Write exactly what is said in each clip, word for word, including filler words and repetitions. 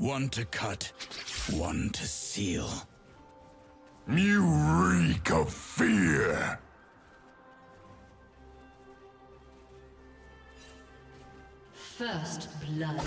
One to cut, one to seal. You reek of fear! First blood.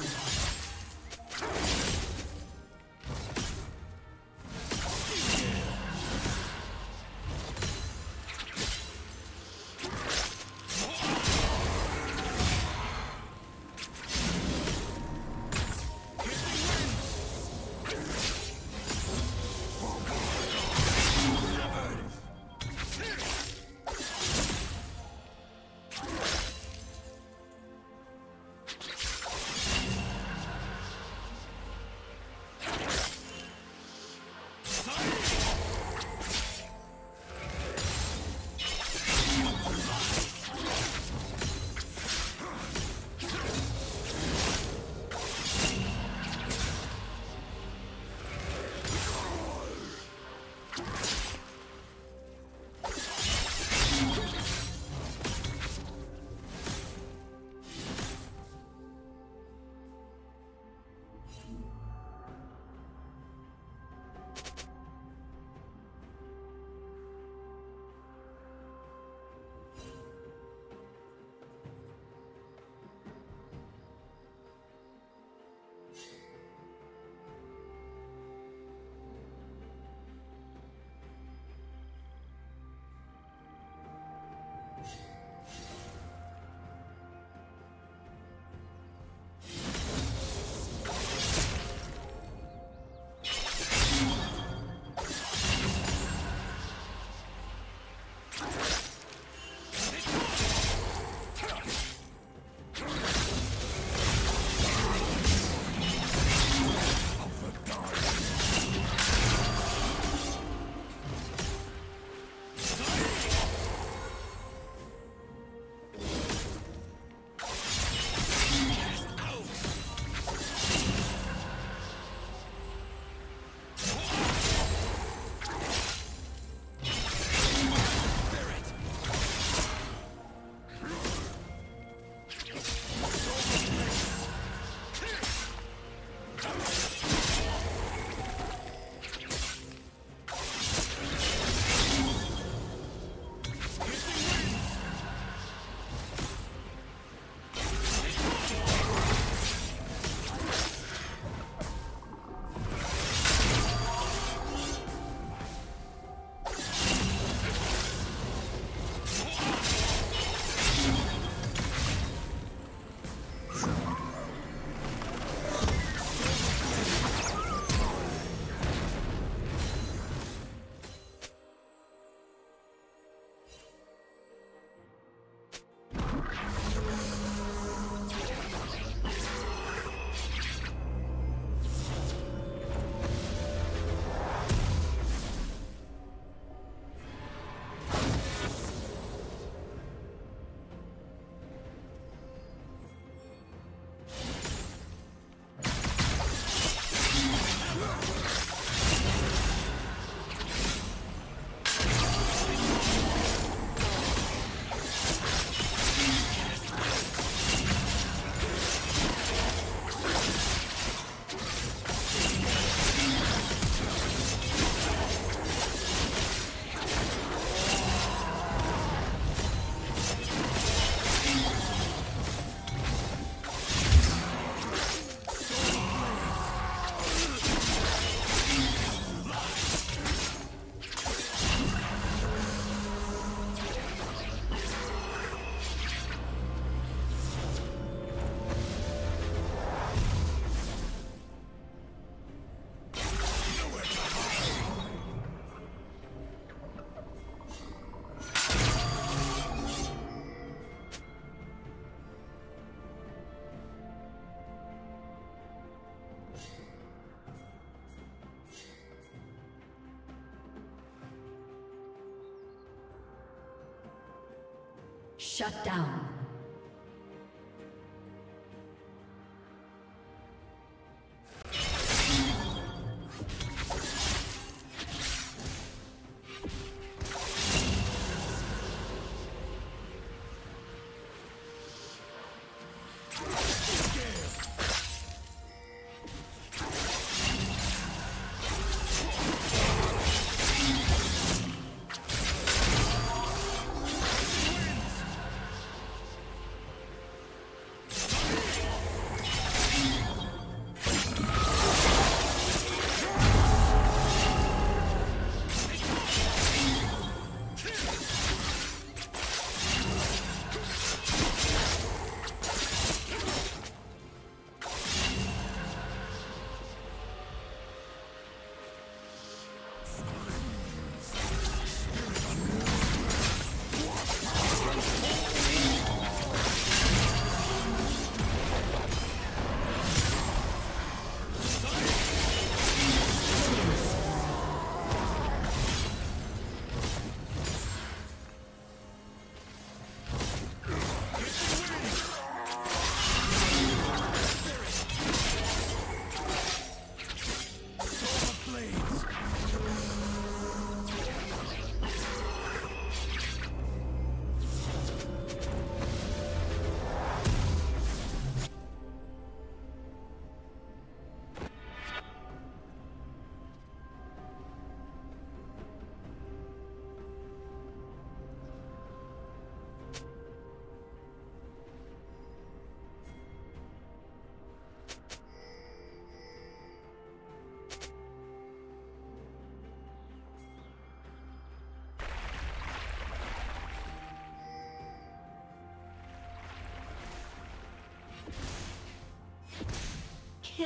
Shut down.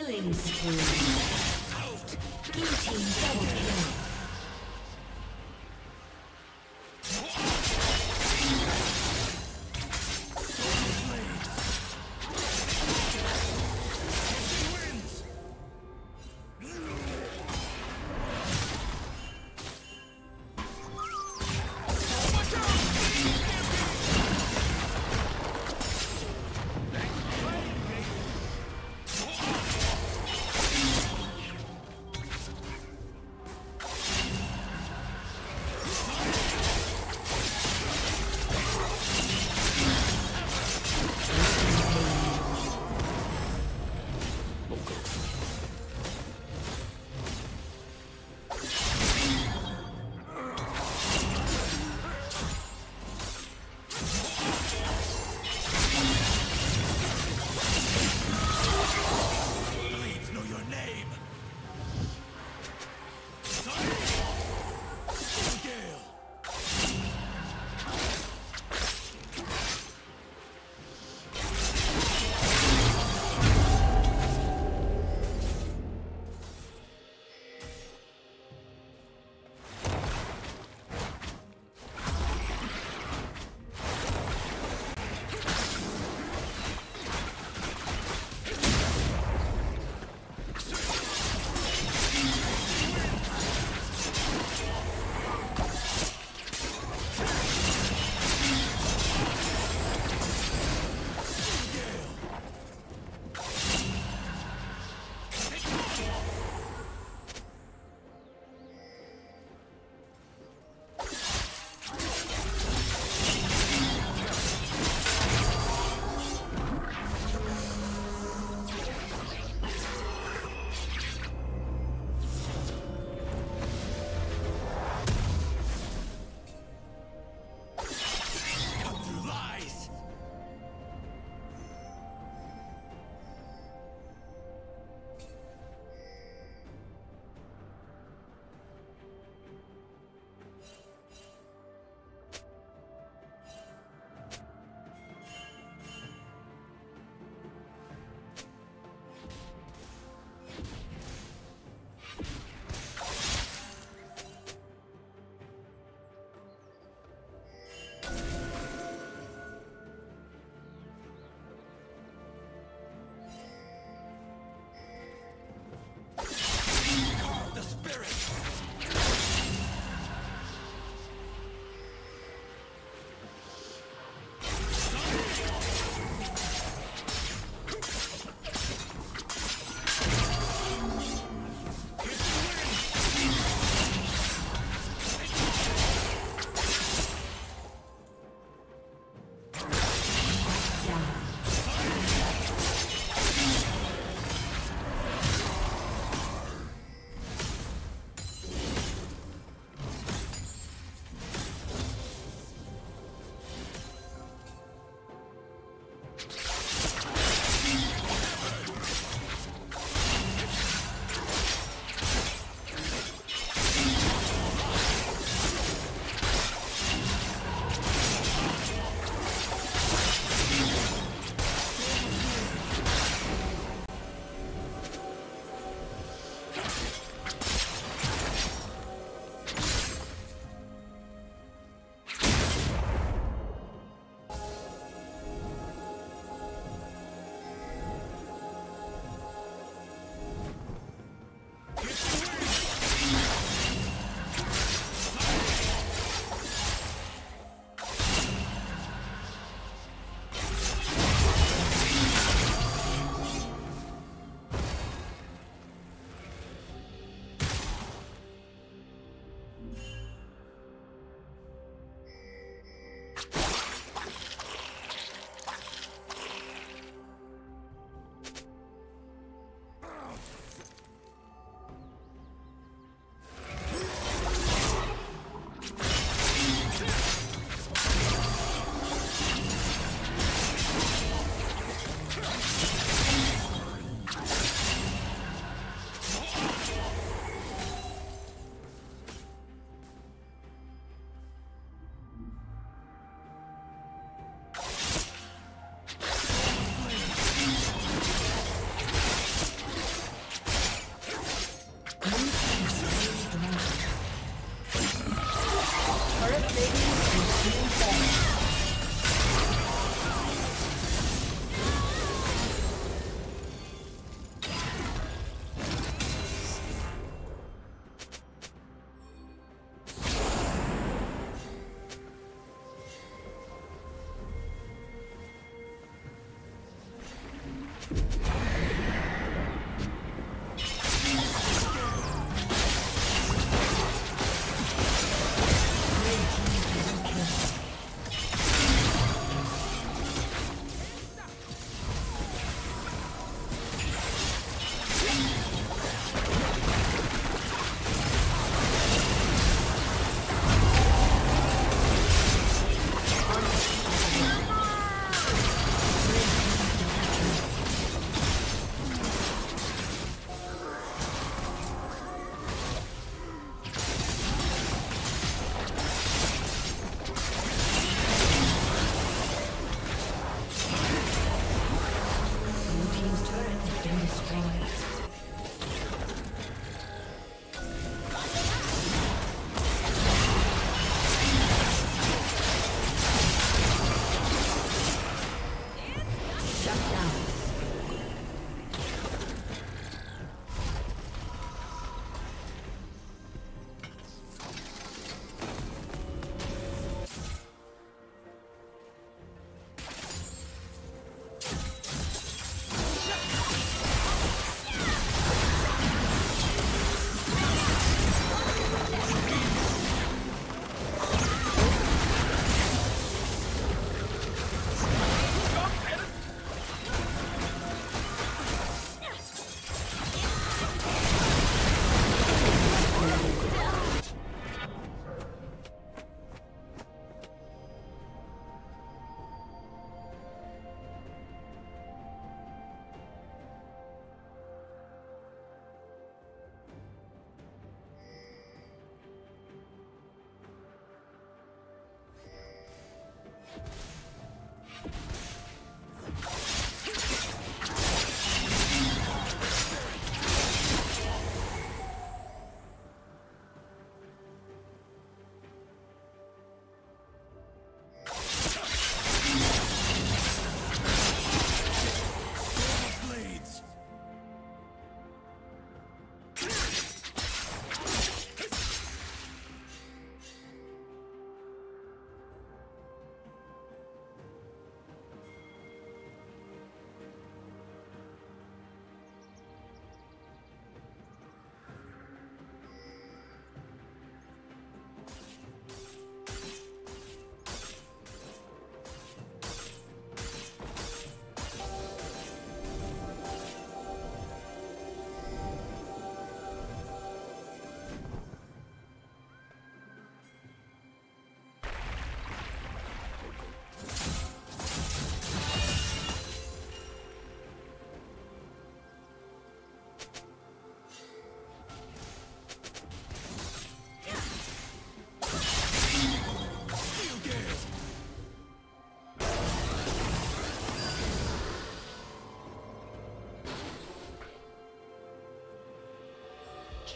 Killing spree. Out. Blue team double kill.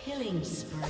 Killing spree.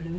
Blue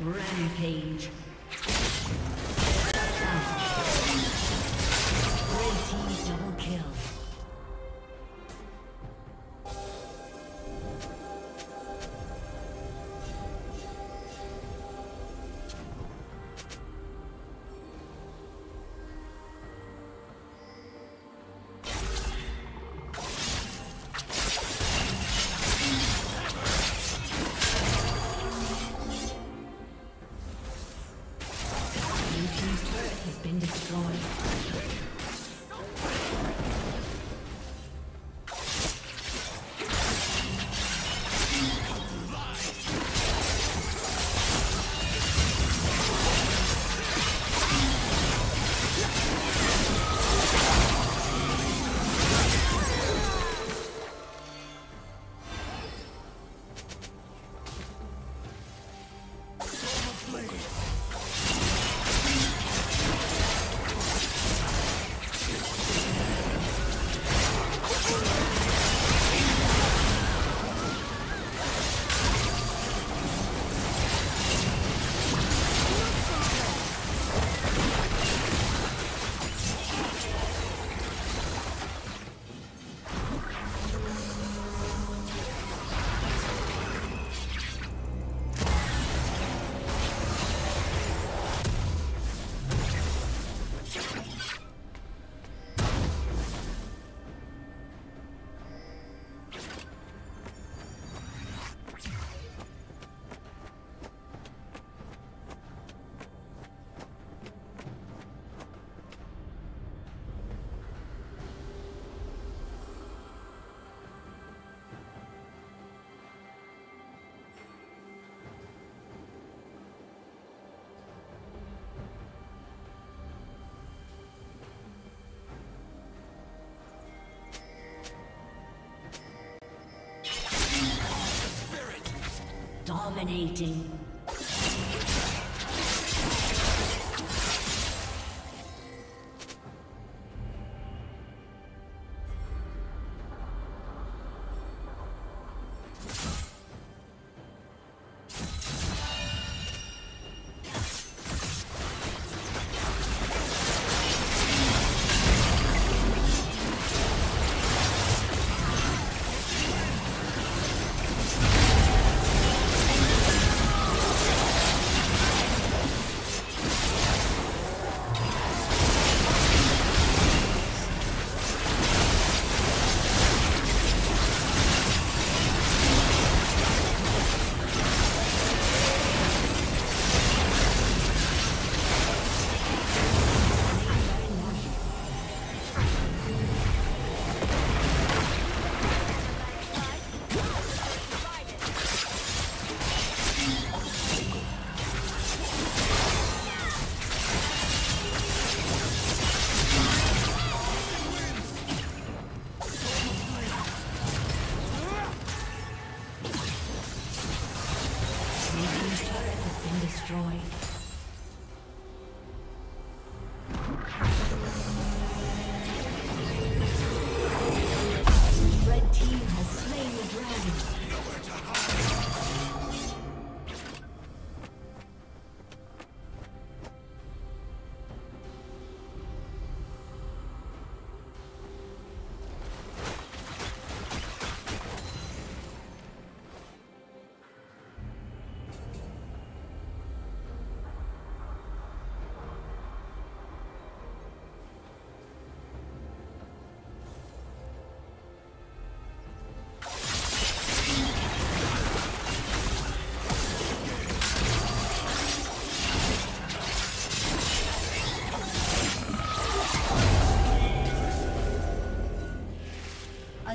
Rampage. Dominating.